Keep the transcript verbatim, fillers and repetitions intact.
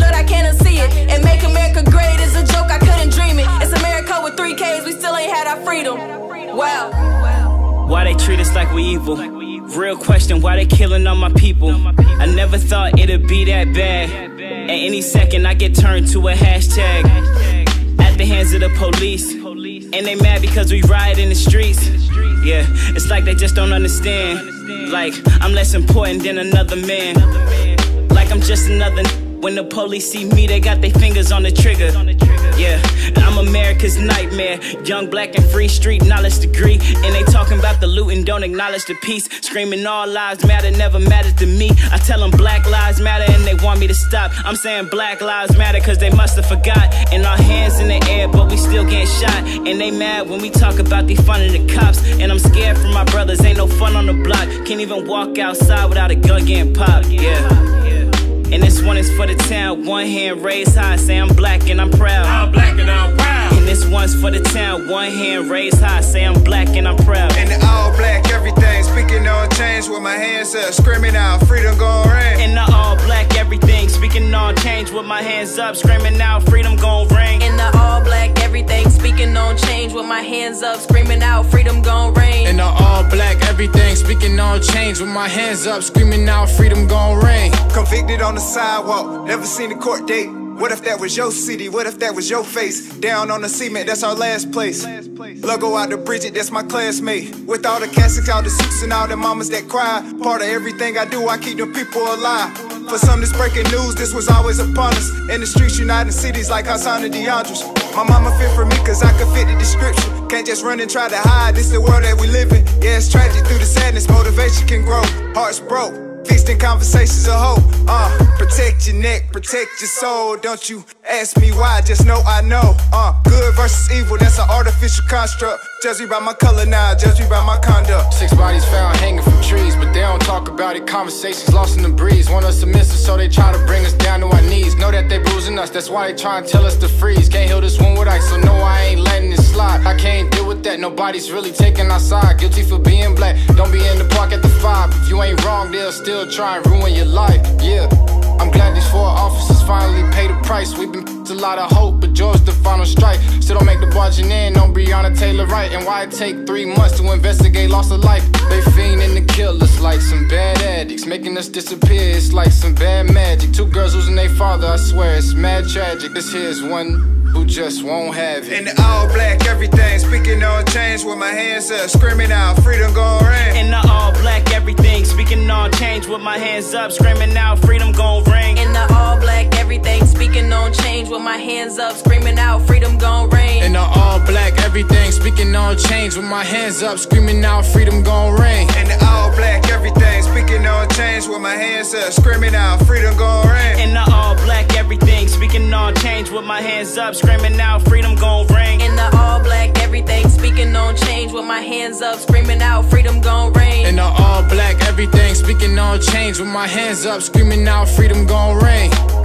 blood, I can't unsee it. And make America great is a joke, I couldn't dream it. It's America with three Ks, we still ain't had our freedom. Wow. Why they treat us like we evil? Real question, why they killing all my people? I never thought it'd be that bad. At any second I get turned to a hashtag at the hands of the police. And they mad because we riot in the streets. Yeah, it's like they just don't understand. Like, I'm less important than another man. Like, I'm just another n. When the police see me, they got their fingers on the trigger. Yeah, I'm America's nightmare. Young, black, and free, street knowledge degree. And they talking about the loot and don't acknowledge the peace. Screaming all lives matter, never matters to me. I tell them black lives matter and they want me to stop. I'm saying black lives matter cause they must have forgot. And our hands in the air but we still getting shot. And they mad when we talk about defunding the cops. And I'm scared for my brothers, ain't no fun on the block. Can't even walk outside without a gun getting popped, yeah. And this one is for the town, one hand raised high, say I'm black and I'm proud. I'm black and I'm proud. And this one's for the town, one hand raised high, say I'm black and I'm proud. And the all black everything, speaking all change with my hands up, screaming out, freedom gon' ring. And the all black everything, speaking all change with my hands up, screaming out, freedom gon' ring. And the all black everything, speaking on change with my hands up, screaming out, freedom gon' ring. And the all black everything, speaking all change with my hands up, screaming out, freedom gon' ring. Convicted on the sidewalk, never seen a court date. What if that was your city? What if that was your face? Down on the cement, that's our last place. Logo out to Bridget, that's my classmate. With all the caskets, all the suits, and all the mamas that cry. Part of everything I do, I keep them people alive. For some, this breaking news, this was always upon us. In the streets, uniting cities like Hassan and DeAndre. My mama fit for me, cause I could fit the description. Can't just run and try to hide, this the world that we live in. Yeah, it's tragic, through the sadness, motivation can grow. Hearts broke. Fixed in conversations of hope. Uh, protect your neck, protect your soul. Don't you ask me why, just know I know. Uh, good versus evil, that's an artificial construct. Judge me by my color now, judge me by my conduct. Six bodies found hanging from trees, but they don't talk about it. Conversations lost in the breeze. Want us to miss us, so they try to bring us down to our knees. Know that they bruising us, that's why they try to tell us to freeze. Can't heal this wound with ice, so no, I ain't letting it slide. I can't deal with that, nobody's really taking our side. Guilty for being black, don't be in the park at the five. If you ain't wrong, they'll still try and ruin your life, yeah. I'm glad these four officers finally pay the price. We've been a lot of hope, but George the final strike. Still don't make the barging in, no Breonna Taylor right. And why it take three months to investigate loss of life? They fiending to kill us like some bad addicts, making us disappear, it's like some bad magic. Two girls losing their father, I swear it's mad tragic. This here's one who just won't have it. In the all black everything, speaking on change with my hands up, screaming out, freedom gon' ring. In the all black everything, speaking on change with my hands up, screaming out, freedom gon' ring. In the all black everything, speaking on change with my hands up, screaming out, freedom gon' ring. In the all black everything, speaking on change with my hands up, screaming out, freedom gon' ring. In the all black everything, speaking on change with my hands up, screaming out, freedom gon' ring. In the all black everything, speaking on change with my hands up, screaming out, freedom gon' ring. In the all black everything, speaking on change with my hands up, screaming out, freedom gon' ring. In the all black everything, speaking on change with my hands up, screaming out, freedom gon' ring.